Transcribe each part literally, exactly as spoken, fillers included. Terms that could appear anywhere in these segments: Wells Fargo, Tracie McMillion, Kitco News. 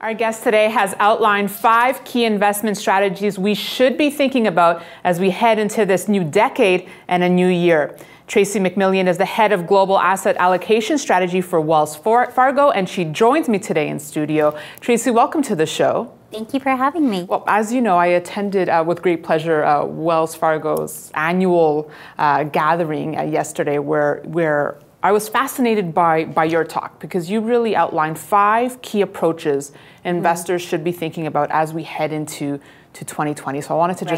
Our guest today has outlined five key investment strategies we should be thinking about as we head into this new decade and a new year. Tracie McMillion is the head of global asset allocation strategy for Wells Fargo, and she joins me today in studio. Tracie, welcome to the show. Thank you for having me. Well, as you know, I attended uh, with great pleasure uh, Wells Fargo's annual uh, gathering uh, yesterday, where where I was fascinated by by your talk, because you really outlined five key approaches investors mm-hmm. should be thinking about as we head into to twenty twenty. So I wanted to right.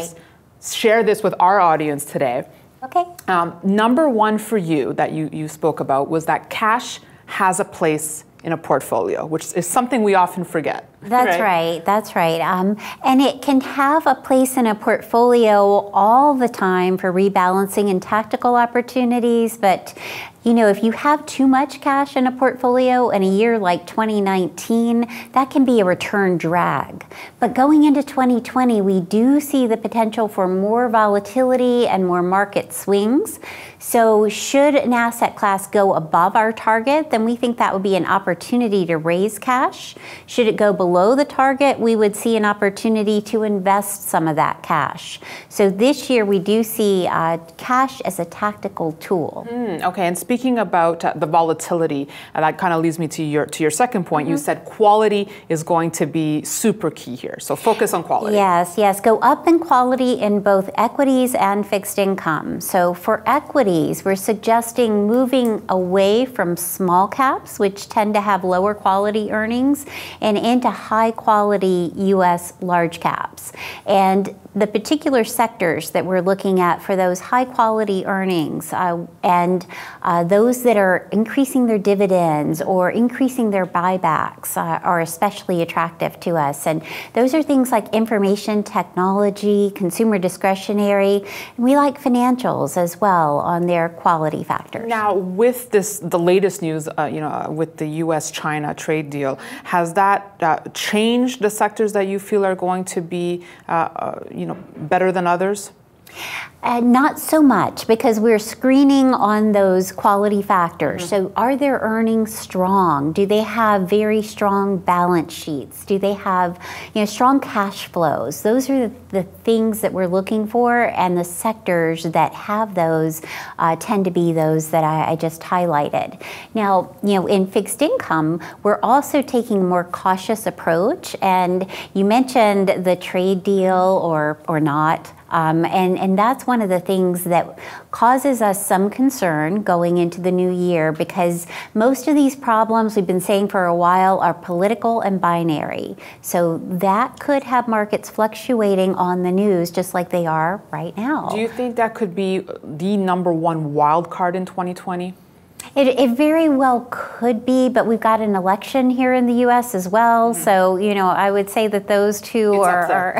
just share this with our audience today. Okay. Um, number one for you that you, you spoke about was that cash has a place in a portfolio, which is something we often forget. That's right. right. That's right. Um, and it can have a place in a portfolio all the time for rebalancing and tactical opportunities. But, you know, if you have too much cash in a portfolio in a year like twenty nineteen, that can be a return drag. But going into twenty twenty, we do see the potential for more volatility and more market swings. So should an asset class go above our target, then we think that would be an opportunity to raise cash. Should it go below Below the target, we would see an opportunity to invest some of that cash. So this year we do see uh, cash as a tactical tool. Mm, okay, and speaking about uh, the volatility, uh, that kind of leads me to your to your second point. Mm-hmm. You said quality is going to be super key here. So focus on quality. Yes, yes, go up in quality in both equities and fixed income. So for equities, we're suggesting moving away from small caps, which tend to have lower quality earnings, and into high quality U S large caps. And the particular sectors that we're looking at for those high quality earnings uh, and uh, those that are increasing their dividends or increasing their buybacks uh, are especially attractive to us. And those are things like information technology, consumer discretionary, and we like financials as well on their quality factors. Now with this, the latest news, uh, you know, with the U S China trade deal, has that Uh, change the sectors that you feel are going to be, uh, uh, you know, better than others? Uh, not so much, because we're screening on those quality factors. Mm-hmm. So are their earnings strong? Do they have very strong balance sheets? Do they have, you know, strong cash flows? Those are the, the things that we're looking for, and the sectors that have those uh, tend to be those that I, I just highlighted. Now, you know, in fixed income, we're also taking a more cautious approach, and you mentioned the trade deal or, or not. Um, and, and that's one of the things that causes us some concern going into the new year, because most of these problems, we've been saying for a while, are political and binary. So that could have markets fluctuating on the news just like they are right now. Do you think that could be the number one wild card in twenty twenty? It, it very well could be, but we've got an election here in the U S as well. Mm-hmm. So, you know, I would say that those two it's are... are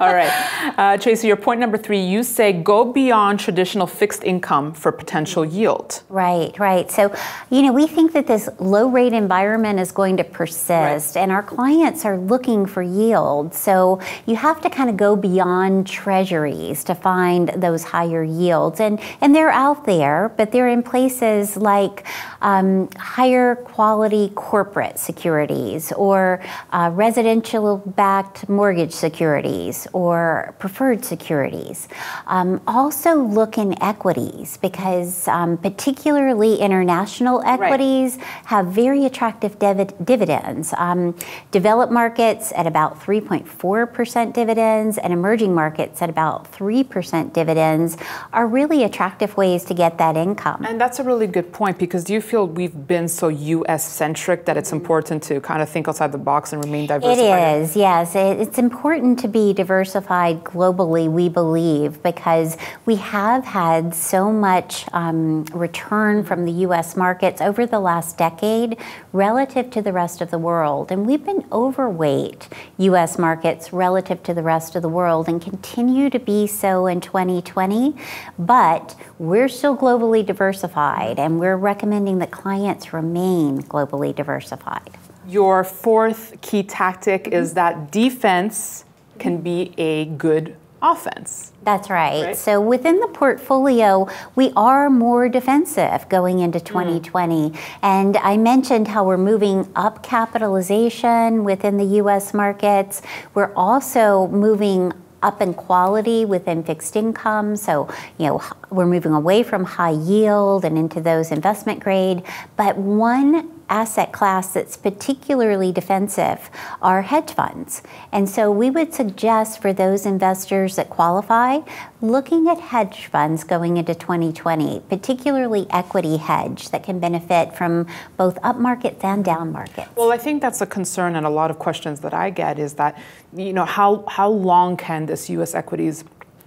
All right. Uh, Tracie, your point number three, you say go beyond traditional fixed income for potential yield. Right, right. So, you know, we think that this low rate environment is going to persist, right. and our clients are looking for yield. So you have to kind of go beyond treasuries to find those higher yields. And, and they're out there, but they're in places like um, higher quality corporate securities, or uh, residential-backed mortgage securities, or preferred securities. Um, also look in equities, because um, particularly international equities right. have very attractive div dividends. Um, developed markets at about three point four percent dividends, and emerging markets at about three percent dividends are really attractive ways to get that income. And that's a really good point, because do you feel we've been so U S centric that it's important to kind of think outside the box and remain diversified? It is, yes. It, it's important to be diversified globally, we believe, because we have had so much um, return from the U S markets over the last decade relative to the rest of the world. And we've been overweight U S markets relative to the rest of the world, and continue to be so in twenty twenty. But we're still globally diversified, and we're recommending that clients remain globally diversified. Your fourth key tactic mm-hmm. is that defense can be a good offense. That's right. right. So within the portfolio, we are more defensive going into twenty twenty. Mm. And I mentioned how we're moving up capitalization within the U S markets. We're also moving up in quality within fixed income. So, you know, we're moving away from high yield and into those investment grade. But one asset class that's particularly defensive are hedge funds. And so we would suggest for those investors that qualify, looking at hedge funds going into twenty twenty, particularly equity hedge that can benefit from both up markets and down markets. Well, I think that's a concern, and a lot of questions that I get is that, you know, how, how long can this U S equities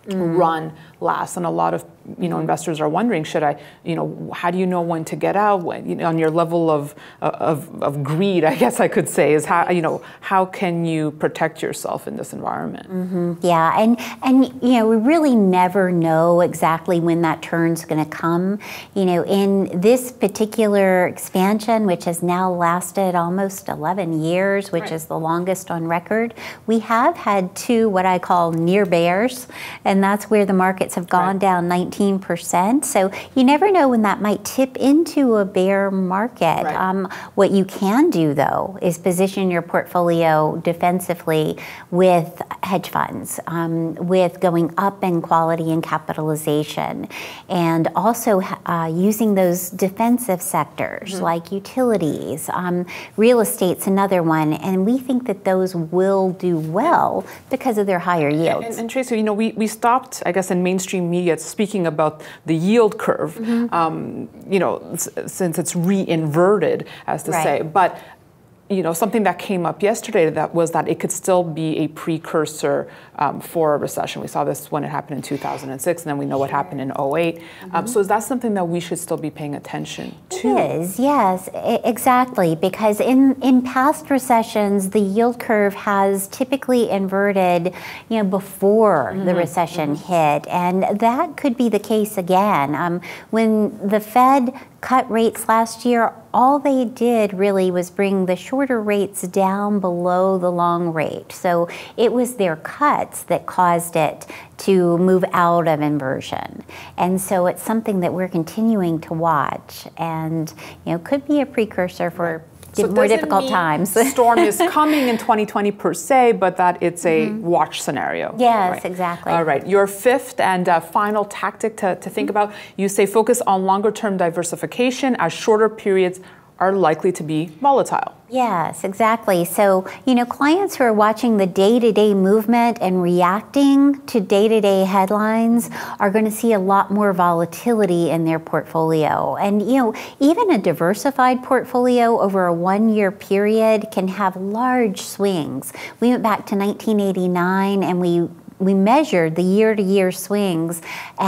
Mm. run last? And a lot of you know mm. investors are wondering, should I, you know how do you know when to get out, when, you know, on your level of, of of greed, I guess I could say, is how you know how can you protect yourself in this environment? Mm-hmm. Yeah, and and you know we really never know exactly when that turn's going to come. You know in this particular expansion, which has now lasted almost eleven years, which right. is the longest on record, we have had two what I call near bears, and And that's where the markets have gone right. down nineteen percent. So you never know when that might tip into a bear market. Right. Um, what you can do, though, is position your portfolio defensively with hedge funds, um, with going up in quality and capitalization, and also uh, using those defensive sectors mm-hmm. like utilities. Um, real estate's another one, and we think that those will do well because of their higher yields. And, and Tracie, you know, we, we stopped I guess, in mainstream media speaking about the yield curve, mm-hmm. um, you know, s since it's reinverted, as to right. say. But you know, something that came up yesterday that was that it could still be a precursor um, for a recession. We saw this when it happened in two thousand six, and then we know what happened in oh eight. Mm-hmm. um, so is that something that we should still be paying attention to? It is, yes, exactly. Because in, in past recessions, the yield curve has typically inverted you know, before mm-hmm. the recession mm-hmm. hit, and that could be the case again. Um, when the Fed cut rates last year, all they did really was bring the shorter rates down below the long rate. So it was their cuts that caused it to move out of inversion. And so it's something that we're continuing to watch, and you know could be a precursor for So more difficult mean times. Storm is coming in twenty twenty per se, but that it's a mm-hmm. watch scenario. Yes, right. exactly. All right. Your fifth and uh, final tactic to, to think mm-hmm. about, you say focus on longer term diversification as shorter periods are likely to be volatile. Yes, exactly. So, you know, clients who are watching the day-to-day movement and reacting to day-to-day headlines are going to see a lot more volatility in their portfolio. And, you know, even a diversified portfolio over a one-year period can have large swings. We went back to nineteen eighty-nine and we We measured the year-to-year swings,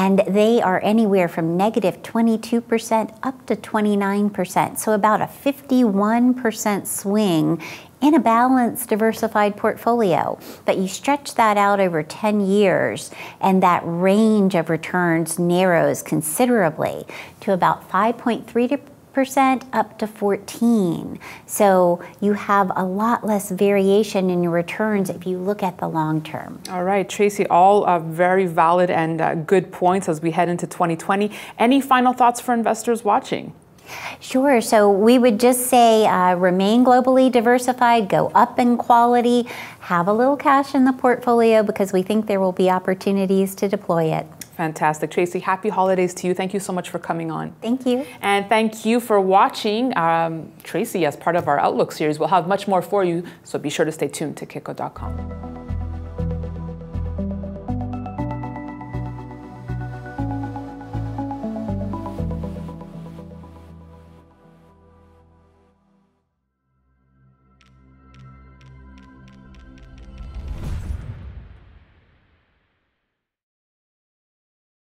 and they are anywhere from negative twenty-two percent up to twenty-nine percent. So about a fifty-one percent swing in a balanced, diversified portfolio. But you stretch that out over ten years, and that range of returns narrows considerably to about five point three percent up to fourteen. So you have a lot less variation in your returns if you look at the long term. All right, Tracie, all uh, very valid and uh, good points as we head into twenty twenty. Any final thoughts for investors watching? Sure. So we would just say uh, remain globally diversified, go up in quality, have a little cash in the portfolio because we think there will be opportunities to deploy it. Fantastic. Tracie, happy holidays to you. Thank you so much for coming on. Thank you. And thank you for watching. Um, Tracie, as part of our Outlook series, we'll have much more for you, so be sure to stay tuned to Kitco dot com.